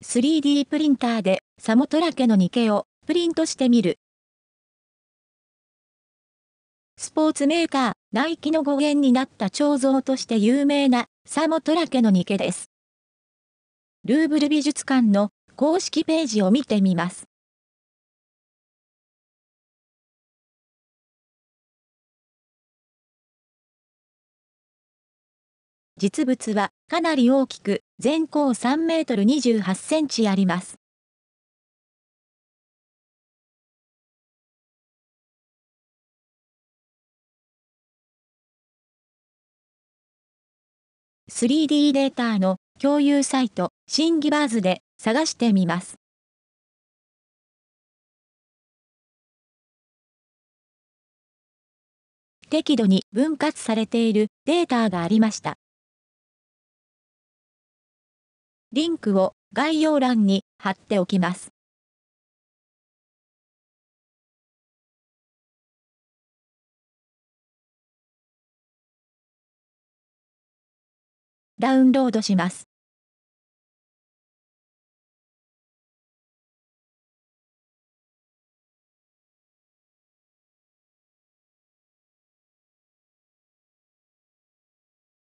3D プリンターでサモトラケのニケをプリントしてみる。スポーツメーカー、ナイキの語源になった彫像として有名なサモトラケのニケです。ルーブル美術館の公式ページを見てみます。実物はかなり大きく、全高3m28cmあります。3D データの共有サイト、シンギバーズで探してみます。適度に分割されているデータがありました。リンクを概要欄に貼っておきます。ダウンロードします。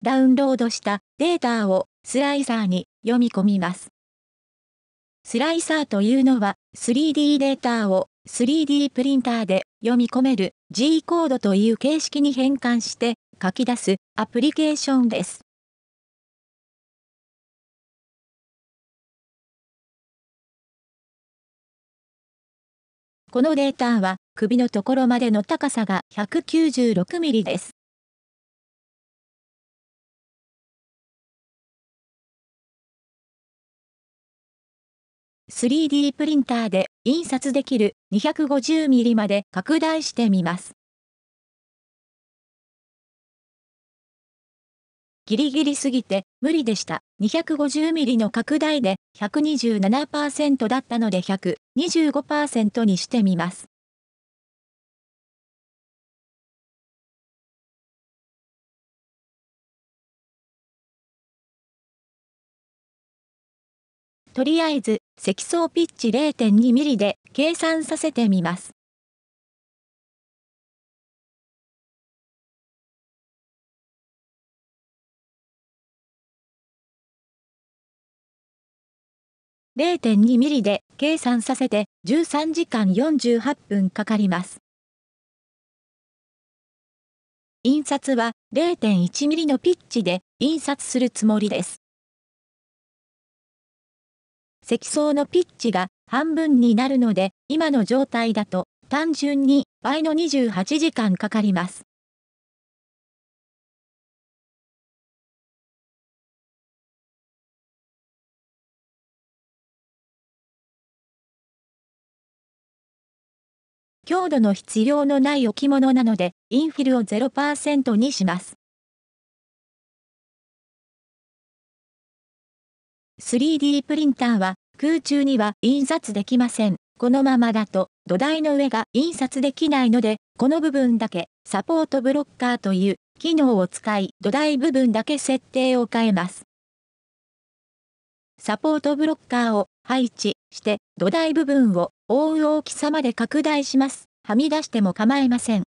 ダウンロードしたデータをスライサーに読み込みます。スライサーというのは 3D データを 3D プリンターで読み込める G コードという形式に変換して書き出すアプリケーションです。このデータは首のところまでの高さが 196mm です。3D プリンターで印刷できる 250mm まで拡大してみます。ギリギリすぎて無理でした。250mm の拡大で 127% だったので 125% にしてみます。とりあえず、積層ピッチ 0.2mm で計算させてみます。0.2mm で計算させて13時間48分かかります。印刷は 0.1mm のピッチで印刷するつもりです。積層のピッチが半分になるので、今の状態だと単純に倍の28時間かかります。強度の必要のない置物なので、インフィルを 0% にします。3D プリンターは空中には印刷できません。このままだと土台の上が印刷できないので、この部分だけサポートブロッカーという機能を使い、土台部分だけ設定を変えます。サポートブロッカーを配置して土台部分を覆う大きさまで拡大します。はみ出しても構いません。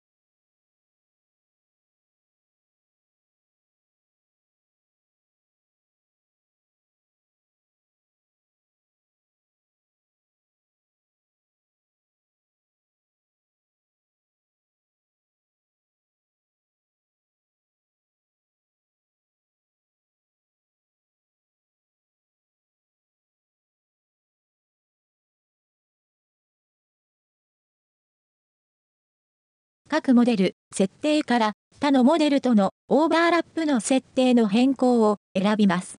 各モデル、設定から他のモデルとのオーバーラップの設定の変更を選びます。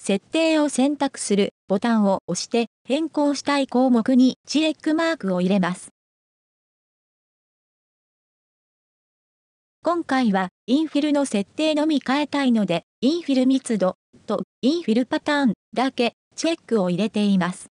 設定を選択するボタンを押して変更したい項目にチェックマークを入れます。今回はインフィルの設定のみ変えたいので、インフィル密度とインフィルパターンだけチェックを入れています。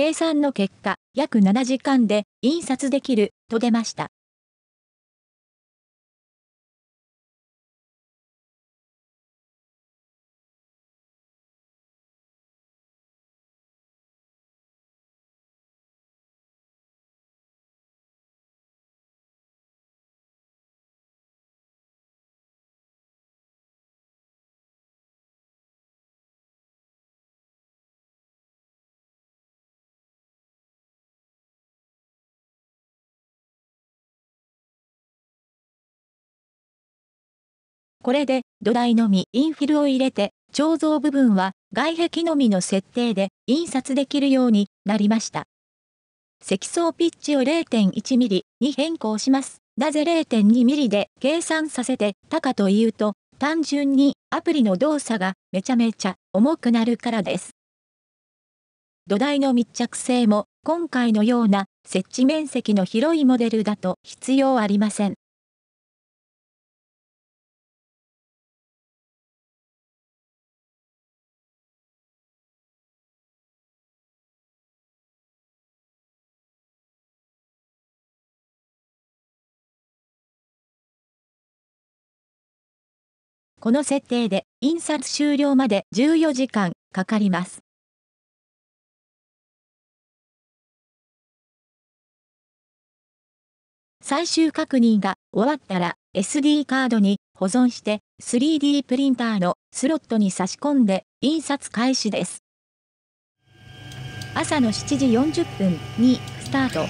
計算の結果、約7時間で印刷できると出ました。これで土台のみインフィルを入れて、彫像部分は外壁のみの設定で印刷できるようになりました。積層ピッチを 0.1 ミリに変更します。なぜ 0.2 ミリで計算させてたかというと、単純にアプリの動作がめちゃめちゃ重くなるからです。土台の密着性も今回のような設置面積の広いモデルだと必要ありません。この設定で印刷終了まで14時間かかります。最終確認が終わったら SD カードに保存して 3D プリンターのスロットに差し込んで印刷開始です。朝の7時40分にスタート。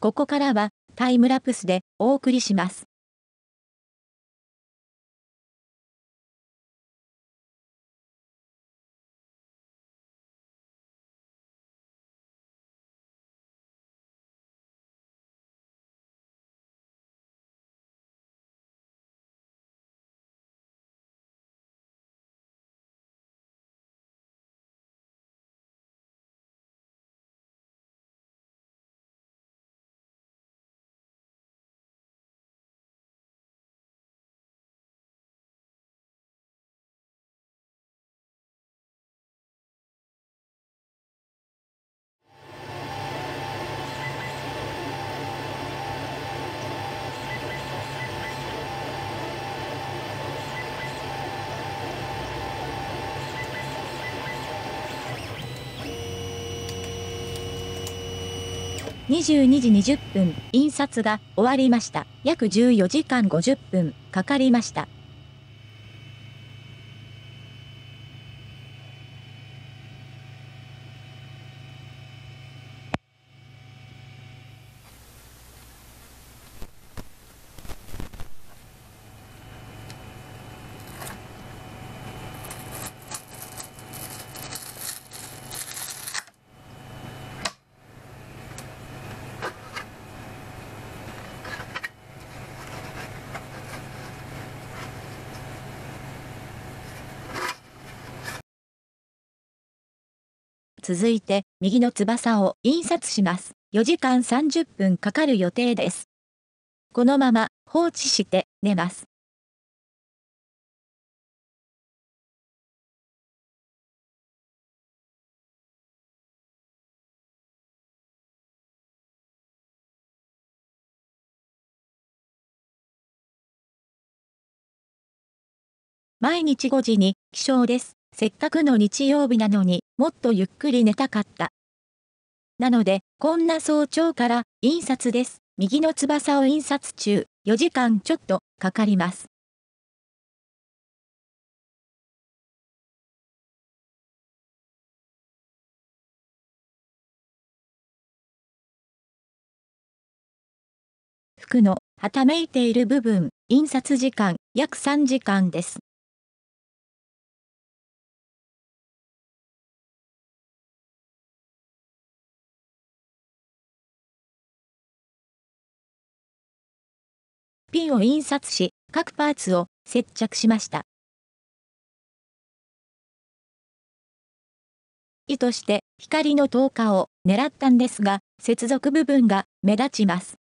ここからはタイムラプスでお送りします。22時20分、印刷が終わりました。約14時間50分かかりました。続いて、右の翼を印刷します。4時間30分かかる予定です。このまま放置して寝ます。毎日5時に起床です。せっかくの日曜日なのにもっとゆっくり寝たかった。なので、こんな早朝から印刷です。右の翼を印刷中、4時間ちょっとかかります。服のはためいている部分、印刷時間約3時間です。ピンを印刷し、各パーツを接着しました。意図して光の透過を狙ったんですが、接続部分が目立ちます。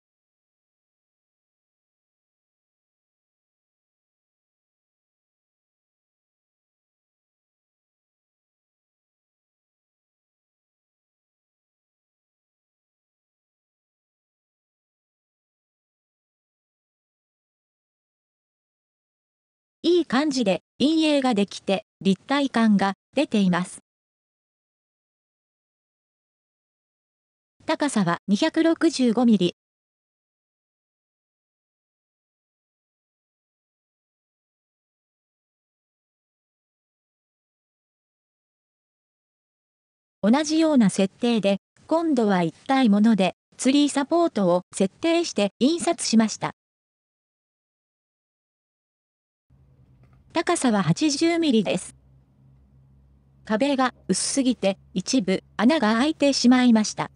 いい感じで陰影ができて立体感が出ています。高さは 265mm。同じような設定で、今度は一体ものでツリーサポートを設定して印刷しました。高さは 80mm です。壁が薄すぎて一部穴が開いてしまいました。